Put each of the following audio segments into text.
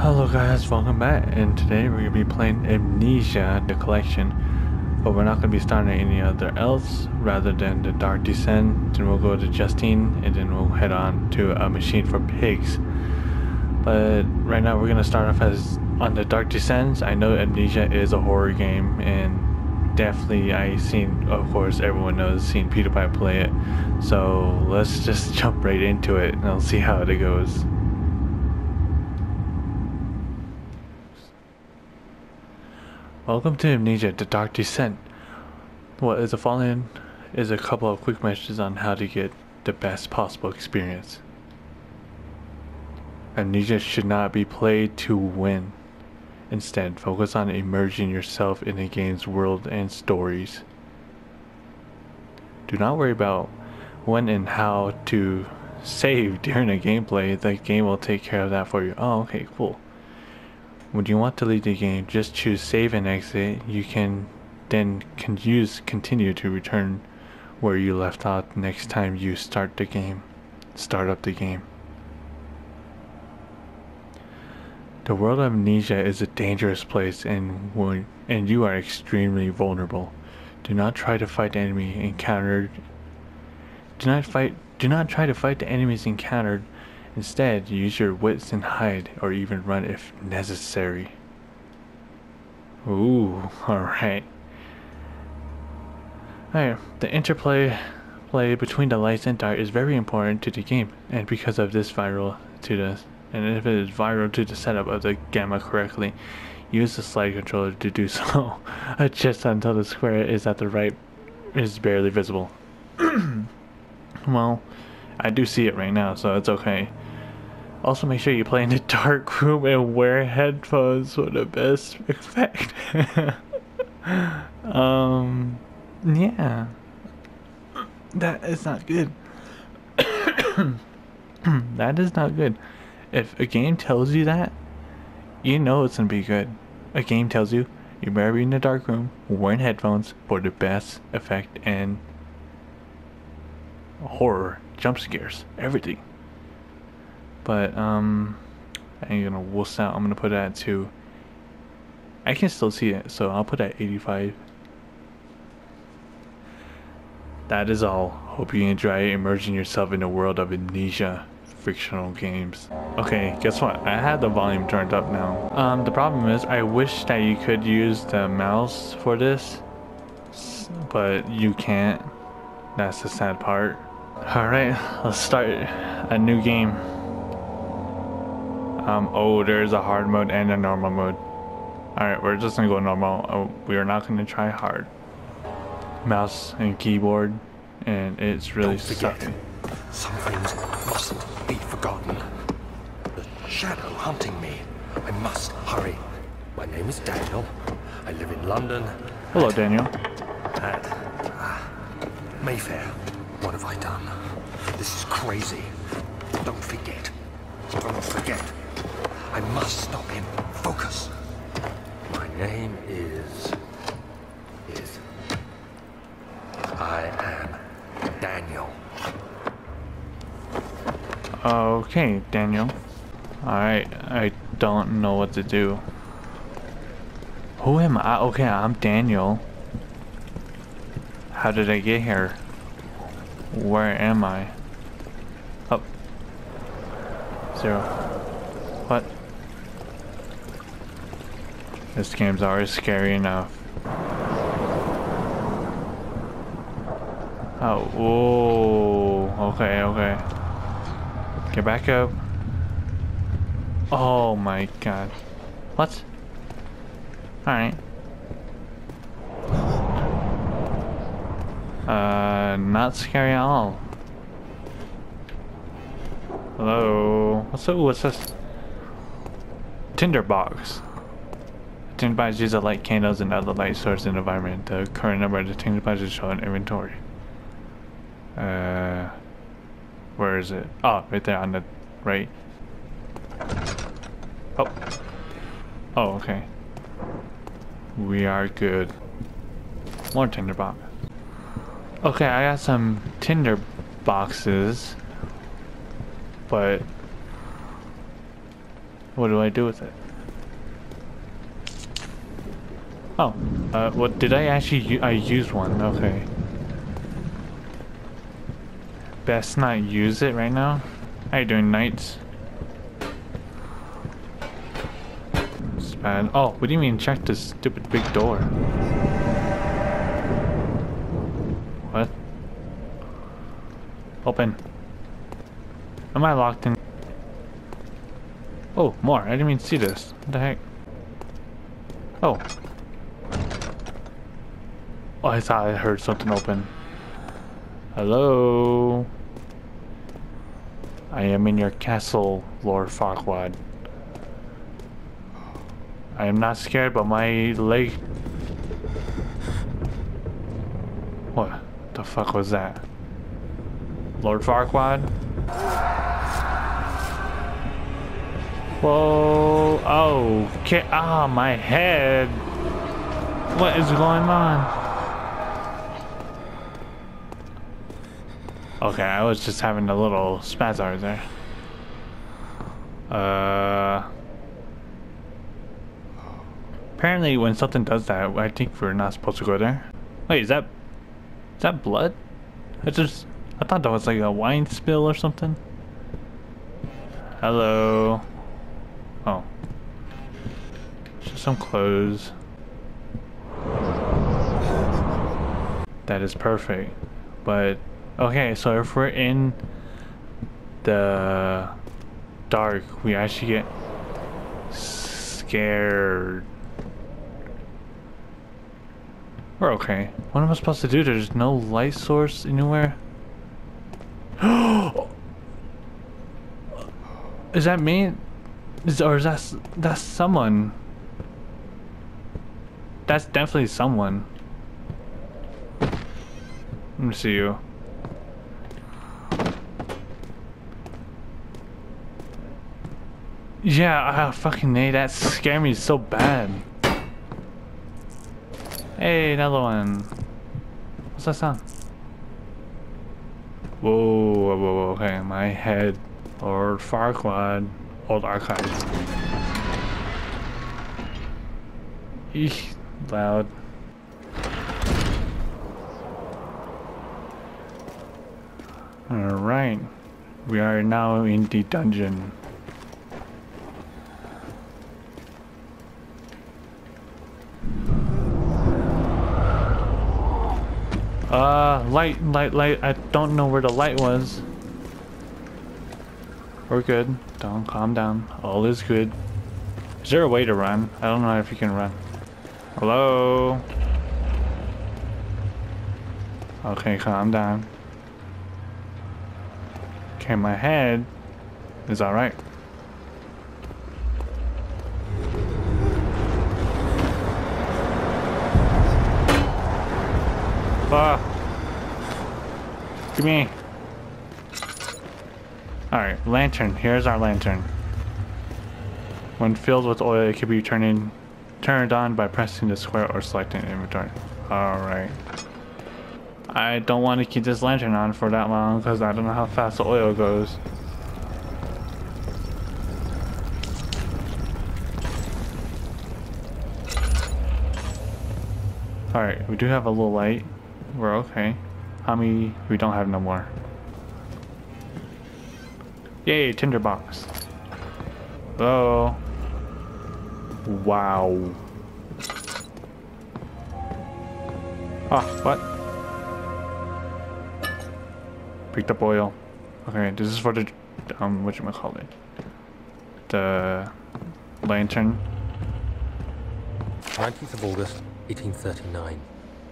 Hello guys, welcome back, and today we're going to be playing Amnesia, the collection, but we're not going to be starting any other else rather than The Dark Descent. Then we'll go to Justine, and then we'll head on to A Machine for Pigs. But right now we're going to start off on The Dark Descent. I know Amnesia is a horror game, and definitely of course everyone knows, seen PewDiePie play it, so let's just jump right into it and I'll see how it goes. Welcome to Amnesia, The Dark Descent. What is following is a couple of quick measures on how to get the best possible experience. Amnesia should not be played to win. Instead, focus on immersing yourself in the game's world and stories. Do not worry about when and how to save during the gameplay. The game will take care of that for you. Oh, okay, cool. When you want to leave the game, just choose save and exit. You can use continue to return where you left off next time you start up the game. The world of Amnesia is a dangerous place and you are extremely vulnerable. Do not try to fight the enemy encountered. Do not try to fight the enemies encountered. Instead, use your wits and hide, or even run if necessary. Ooh, alright. Alright, the interplay between the lights and dark is very important to the game, and because of this if it is viral to the setup of the gamma correctly, use the slide controller to do so. Adjust until the square is at the right is barely visible. Well, I do see it right now, so it's okay. Also, make sure you play in a dark room and wear headphones for the best effect. Yeah. That is not good. That is not good. If a game tells you that, you know it's gonna be good. A game tells you, you better be in a dark room, wearing headphones for the best effect and horror, jump scares, everything. But I ain't gonna wuss out. I'm gonna put that to, I can still see it, so I'll put that 85. That is all. Hope you enjoy immersing yourself in the world of Amnesia fictional games. Okay, guess what? I had the volume turned up now. The problem is I wish that you could use the mouse for this, but you can't. That's the sad part. Alright, let's start a new game. Oh, there's a hard mode and a normal mode. Alright, we're just gonna go normal. Oh, we are not gonna try hard. Mouse and keyboard, and it's really sucking. Some things mustn't be forgotten. The shadow hunting me. I must hurry. My name is Daniel. I live in London. Hello, Daniel. At Mayfair. What have I done? This is crazy. Don't forget. Don't forget. I must stop him. Focus. My name is... I am Daniel. Okay, Daniel. Alright, I don't know what to do. Who am I? Okay, I'm Daniel. How did I get here? Where am I? Up. Oh. Zero. What? This game's always scary enough. Oh, whoa. Okay, okay. Get back up. Oh my god. What? Alright. Not scary at all. Hello. What's this? Tinderbox. Tinderbox uses light candles and other light sources in the environment. The current number of the tinderbox is shown in inventory. Where is it? Oh, right there on the right. Oh. Oh, okay. We are good. More tinderbox. Okay, I got some tinder boxes, but What do I do with it? Oh, what did I actually I used one, okay. Best not use it right now. How you doing, Knights? It's bad. Oh, what do you mean check this stupid big door? What? Open. Am I locked in? Oh, more. I didn't even see this. What the heck? Oh. Oh, I thought I heard something open. Hello? I am in your castle, Lord Farquaad. I am not scared, but my leg... What the fuck was that? Lord Farquaad? Whoa, oh, okay. Ah, my head. What is going on? Okay, I was just having a little spazzard there. Apparently when something does that, I think we're not supposed to go there. Wait, is that blood? I thought that was like a wine spill or something. Hello. Oh. Just some clothes. That is perfect. But okay, so if we're in the dark, we actually get scared. We're okay. What am I supposed to do? There's no light source anywhere. Is that me? Or is that someone? That's definitely someone. Let me see you. Yeah, fucking A, that scared me so bad. Hey, another one. What's that sound? Whoa, whoa, whoa, okay, my head. Lord Farquaad, old archives. Eek, loud. Alright, we are now in the dungeon. Light. I don't know where the light was. We're good. Don't calm down. All is good. Is there a way to run? I don't know if you can run. Hello? Okay, calm down. Okay, my head is alright. Ah. Give me. Alright, lantern. Here's our lantern. When filled with oil, it can be turned on by pressing the square or selecting inventory. Alright. I don't want to keep this lantern on for that long because I don't know how fast the oil goes. Alright, we do have a little light. We're okay. How many? We don't have no more. Yay, tinderbox. Oh. Wow. Ah, what? Picked up oil. Okay, this is for the whatchamacallit. The lantern. 19th of August, 1839.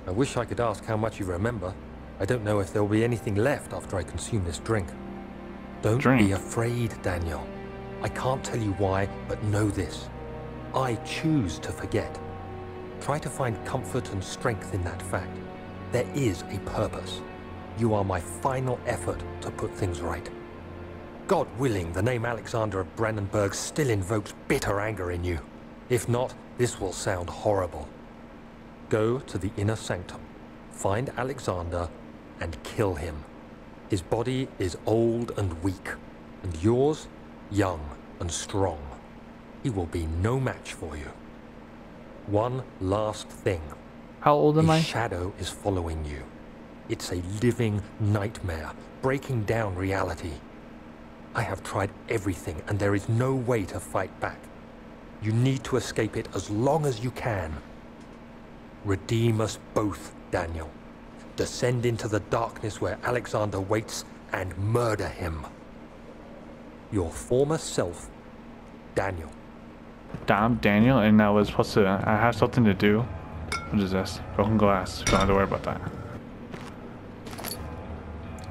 I wish I could ask how much you remember. I don't know if there will be anything left after I consume this drink. Don't be afraid, Daniel. I can't tell you why, but know this. I choose to forget. Try to find comfort and strength in that fact. There is a purpose. You are my final effort to put things right. God willing, the name Alexander of Brennenburg still invokes bitter anger in you. If not, this will sound horrible. Go to the inner sanctum, find Alexander, and kill him. His body is old and weak, and yours, young and strong. He will be no match for you. One last thing. How old am I? His shadow is following you. It's a living nightmare, breaking down reality. I have tried everything, and there is no way to fight back. You need to escape it as long as you can. Redeem us both, Daniel. Descend into the darkness where Alexander waits and murder him. Your former self, Daniel. I'm Daniel, and I was supposed to... I have something to do. What is this? Broken glass. Don't have to worry about that.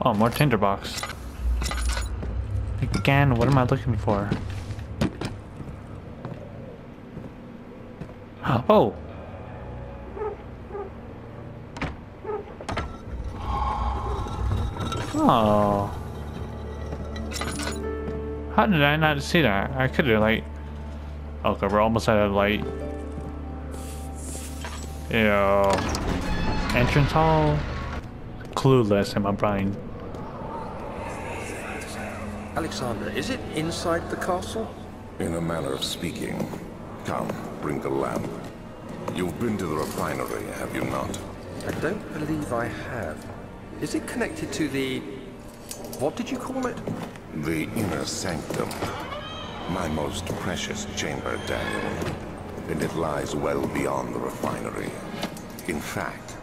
Oh, more tinderbox. Again, what am I looking for? Oh! Oh! How did I not see that? I could have, like... Okay, we're almost out of light. Ew. Entrance hall? Clueless in my brain. Alexander, is it inside the castle? In a manner of speaking. Come, bring the lamp. You've been to the refinery, have you not? I don't believe I have. Is it connected to the... what did you call it? The inner sanctum. My most precious chamber, Daniel. And it lies well beyond the refinery. In fact,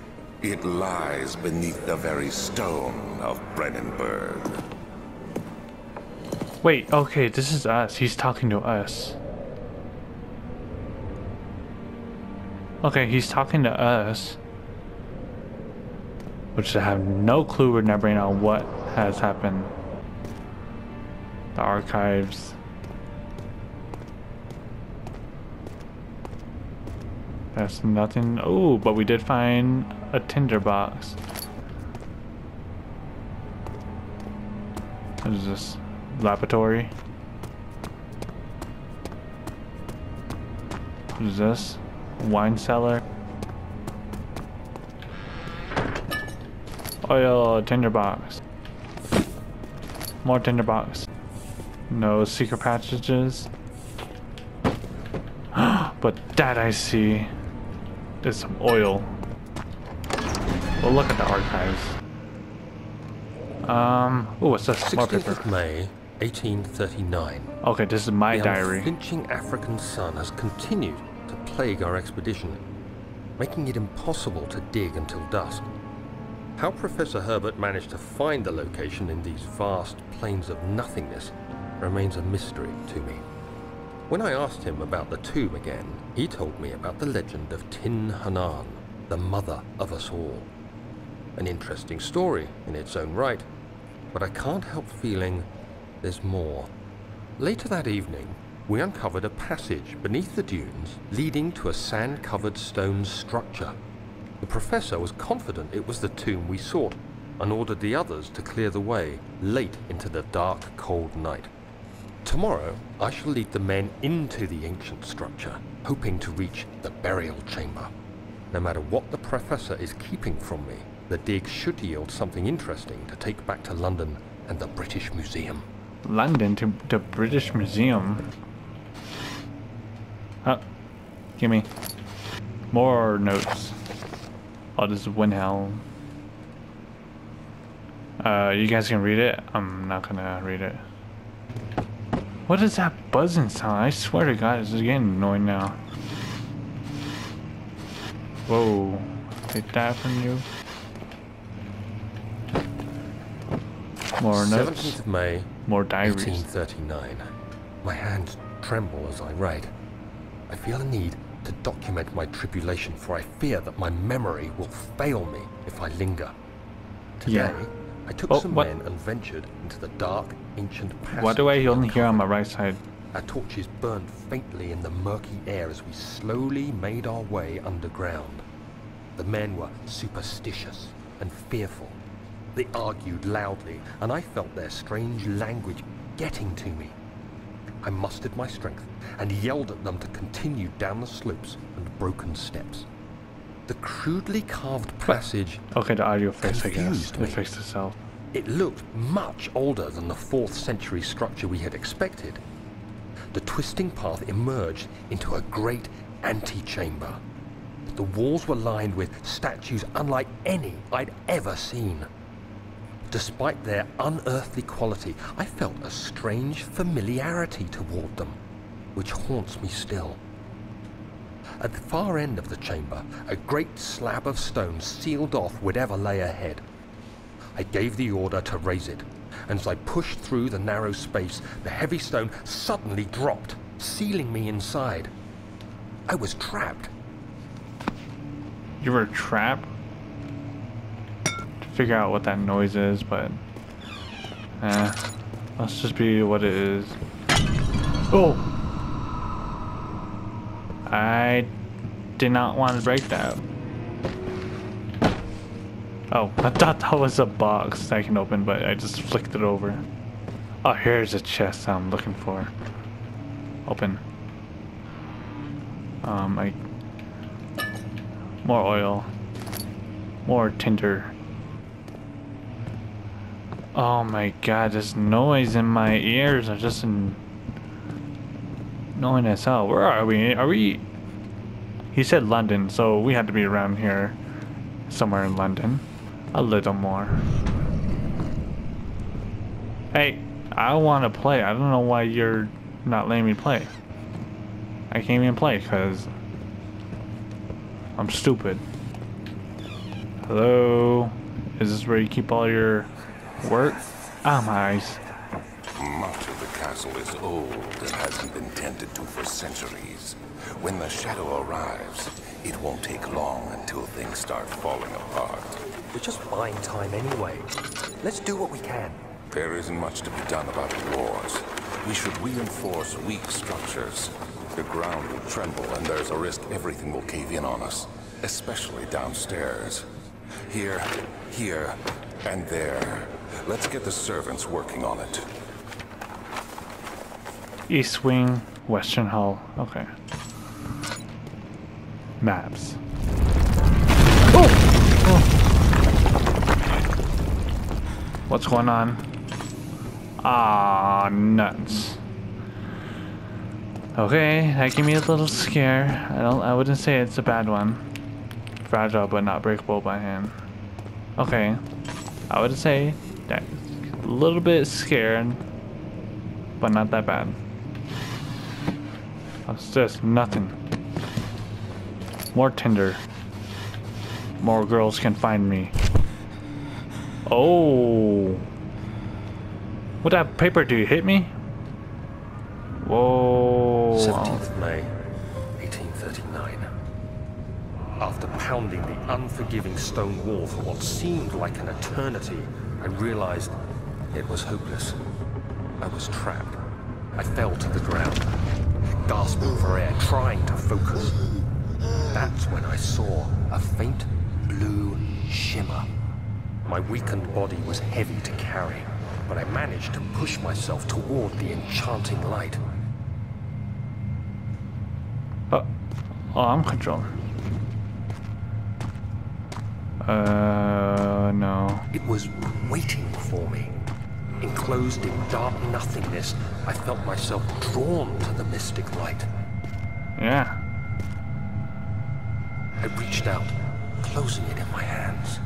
it lies beneath the very stone of Brennenburg. Wait, okay, this is us. He's talking to us. Okay, he's talking to us. Which I have no clue in my brain on what has happened. The archives. That's nothing. Oh, but we did find a tinderbox. What is this? Laboratory. What is this? Wine cellar. Oil tinderbox. More tinderbox. No secret passages. But that I see is some oil. Well, look at the archives. Oh, what's this? 16th more paper. May. 1839. Okay, this is my diary. The unflinching African sun has continued to plague our expedition, making it impossible to dig until dusk. How Professor Herbert managed to find the location in these vast plains of nothingness remains a mystery to me. When I asked him about the tomb again, he told me about the legend of Tin Hanan, the mother of us all. An interesting story in its own right, but I can't help feeling there's more. Later that evening, we uncovered a passage beneath the dunes leading to a sand-covered stone structure. The professor was confident it was the tomb we sought and ordered the others to clear the way late into the dark, cold night. Tomorrow, I shall lead the men into the ancient structure, hoping to reach the burial chamber. No matter what the professor is keeping from me, the dig should yield something interesting to take back to London and the British Museum. London to the British Museum. Gimme more notes. Oh, this is Winhelm. You guys can read it. I'm not gonna read it. What is that buzzing sound? I swear to God, this is getting annoying now. Whoa! Take that from you. More notes. 17th of May. More diaries. 1839. My hands tremble as I write. I feel a need to document my tribulation, for I fear that my memory will fail me if I linger. Today, I took some men and ventured into the dark, ancient passage. Why do I only hear on my right side? Our torches burned faintly in the murky air as we slowly made our way underground. The men were superstitious and fearful. They argued loudly, and I felt their strange language getting to me. I mustered my strength and yelled at them to continue down the slopes and broken steps. The crudely carved passage confused me. It fixed itself. It looked much older than the 4th century structure we had expected. The twisting path emerged into a great antechamber. The walls were lined with statues unlike any I'd ever seen. Despite their unearthly quality, I felt a strange familiarity toward them, which haunts me still. At the far end of the chamber, a great slab of stone sealed off whatever lay ahead. I gave the order to raise it, and as I pushed through the narrow space, the heavy stone suddenly dropped, sealing me inside. I was trapped. You were trapped? To figure out what that noise is, but... let's just be what it is. Oh! I did not want to break that. Oh, I thought that was a box I can open, but I just flicked it over. Oh, here's a chest I'm looking for. Open. More oil. More tinder. Oh my god, this noise in my ears are just annoying as hell. Where are we? He said London, so we had to be around here. Somewhere in London. A little more. Hey, I want to play. I don't know why you're not letting me play. I can't even play because I'm stupid. Hello? Is this where you keep all your work? Ah, oh, my eyes. Much of the castle is old and hasn't been tended to for centuries. When the shadow arrives, it won't take long until things start falling apart. We're just buying time anyway. Let's do what we can. There isn't much to be done about the wars. We should reinforce weak structures. The ground will tremble, and there's a risk everything will cave in on us, especially downstairs. Here, here, and there. Let's get the servants working on it. East Wing, Western Hall. Okay. Maps. Oh! Oh! What's going on? Ah, nuts. Okay, that gave me a little scare. I wouldn't say it's a bad one. Fragile but not breakable by hand. Okay, I would say that's a little bit scared, but not that bad. It's just nothing. More Tinder. More girls can find me. Oh, what that paper do? Hit me? Whoa. 17th May, 1839. After pounding the unforgiving stone wall for what seemed like an eternity, I realized it was hopeless. I was trapped. I fell to the ground, gasping for air, trying to focus. That's when I saw a faint blue shimmer. My weakened body was heavy to carry, but I managed to push myself toward the enchanting light. Oh, I'm controller. No. It was waiting for me. Enclosed in dark nothingness, I felt myself drawn to the mystic light. Yeah. I reached out, closing it in my hands.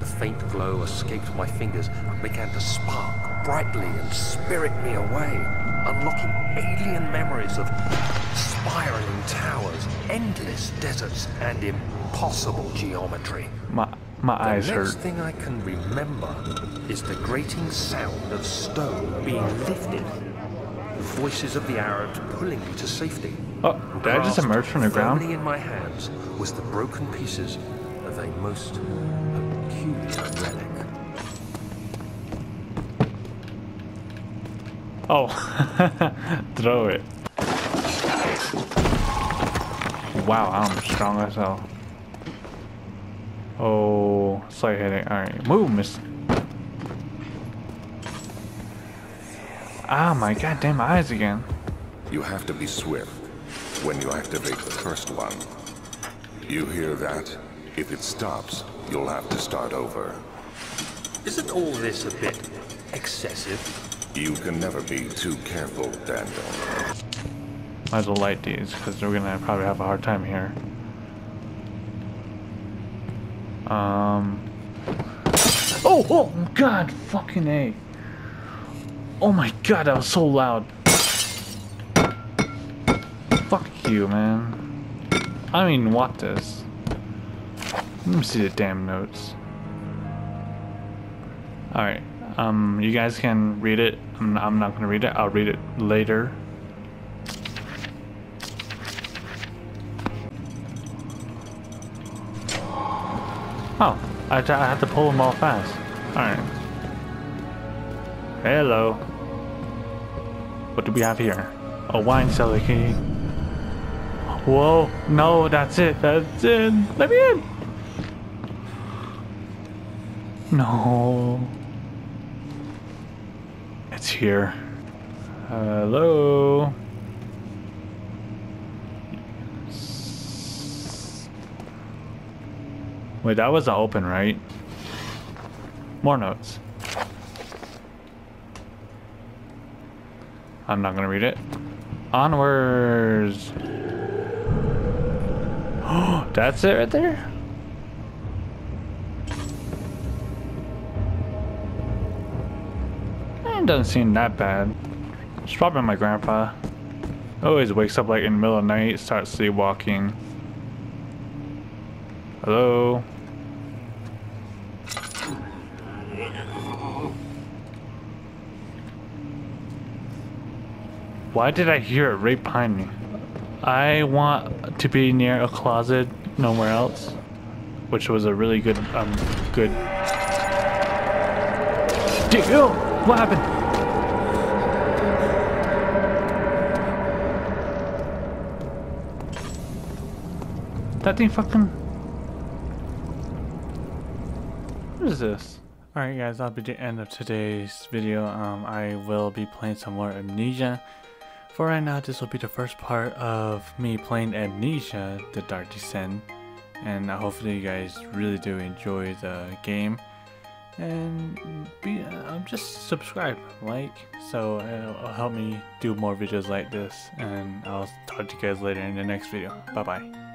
The faint glow escaped my fingers and began to spark brightly and spirit me away, unlocking alien memories of spiraling towers, endless deserts, and impossible geometry. My eyes hurt. The next thing I can remember is the grating sound of stone being lifted, the voices of the Arabs pulling me to safety. Oh, did I just emerge from the ground? Firmly in my hands was the broken pieces of a most peculiar relic. Oh, throw it. Wow, I'm strong as hell. Oh, slight headache. Alright, move, miss. Ah, my goddamn eyes again. You have to be swift when you activate the first one. You hear that? If it stops, you'll have to start over. Isn't all this a bit excessive? You can never be too careful, Daniel. Might as well light these, because we're gonna probably have a hard time here. Oh! Oh! God! Fucking A! Oh my God! That was so loud! Fuck you, man. I don't even want this. Let me see the damn notes. Alright. You guys can read it. I'm not gonna read it. I'll read it later. Oh, I had to pull them all fast. Alright. Hello. What do we have here? A wine cellar key. Whoa, no, that's it. That's it. Let me in. No. It's here. Hello. Wait, that wasn't open, right? More notes. I'm not gonna read it. Onwards. Oh, that's it right there? It doesn't seem that bad. It's probably my grandpa. Always wakes up like in the middle of the night, starts sleepwalking. Hello? Why did I hear it right behind me? I want to be near a closet, nowhere else. Which was a really good, good... Dude, oh, what happened? That thing fucking... What is this? Alright guys, that'll be the end of today's video. I will be playing some more Amnesia. For right now, this will be the first part of me playing Amnesia, The Dark Descent. And hopefully you guys really do enjoy the game. And just subscribe, like, so it'll help me do more videos like this. And I'll talk to you guys later in the next video. Bye bye.